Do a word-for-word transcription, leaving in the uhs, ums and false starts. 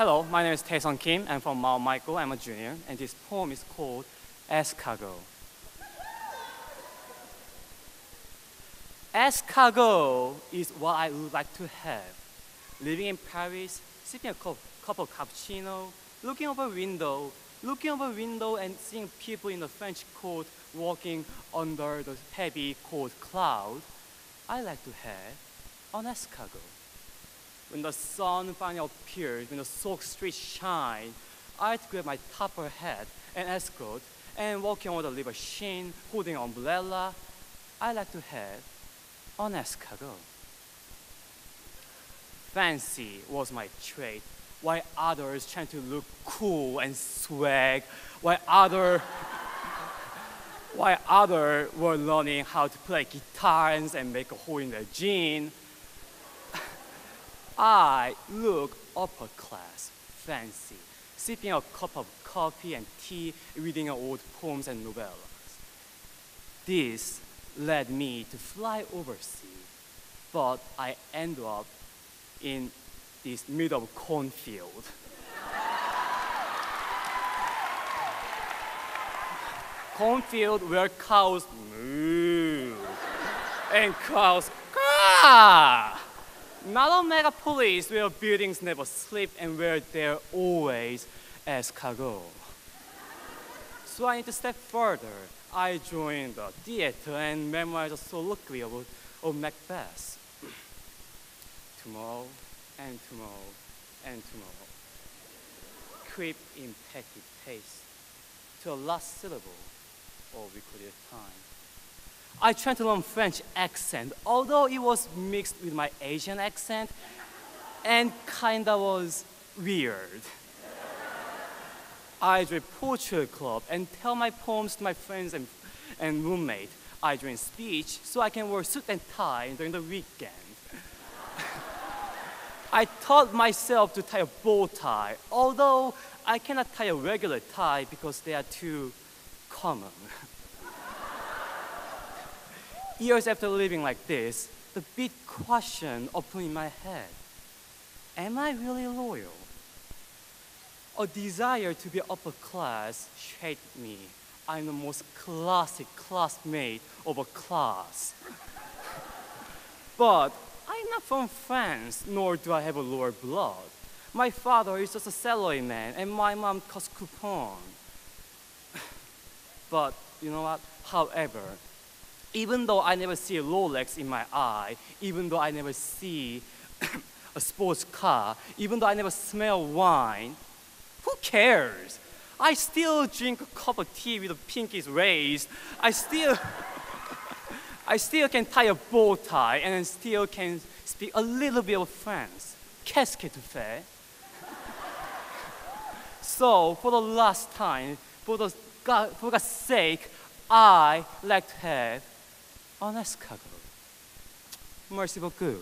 Hello, my name is Tae Sung Kim. I'm from Mount Michael. I'm a junior, and this poem is called Escargot. Escargot is what I would like to have. Living in Paris, sipping a cup, cup of cappuccino, looking over a window, looking over a window and seeing people in the French court walking under the heavy cold cloud, I like to have an escargot. When the sun finally appears, when the soaked streets shine, I'd grab my topper hat and escort and walking over the river Sheen, holding an umbrella, I like to have an escargot. Fancy was my trait, while others trying to look cool and swag, while other, while other were learning how to play guitars and make a hole in their jeans, I look upper class, fancy, sipping a cup of coffee and tea, reading old poems and novellas. This led me to fly overseas, but I ended up in this middle of cornfield. Cornfield where cows moo and cows caw. Not a megapolis where buildings never sleep and where they're always escargot. So I need to step further. I joined the theater and memorized a soliloquy of, of Macbeth. Tomorrow and tomorrow and tomorrow. Creep in petty pace to the last syllable, or we could have time. I tried to learn French accent, although it was mixed with my Asian accent and kinda was weird. I joined poetry club and tell my poems to my friends and, and roommate. I joined speech so I can wear suit and tie during the weekend. I taught myself to tie a bow tie, although I cannot tie a regular tie because they are too common. Years after living like this, the big question opened in my head. Am I really loyal? A desire to be upper class shaped me. I'm the most classic classmate of a class. But I'm not from France, nor do I have a lower blood. My father is just a salaryman, and my mom cuts coupon. But you know what? However, even though I never see a Rolex in my eye, even though I never see a sports car, even though I never smell wine, who cares? I still drink a cup of tea with the pinkies raised. I still, I still can tie a bow tie and still can speak a little bit of French. Qu'est-ce que tu fais? So, for the last time, for, the, God, for God's sake, I like to have an escargot. Merci beaucoup.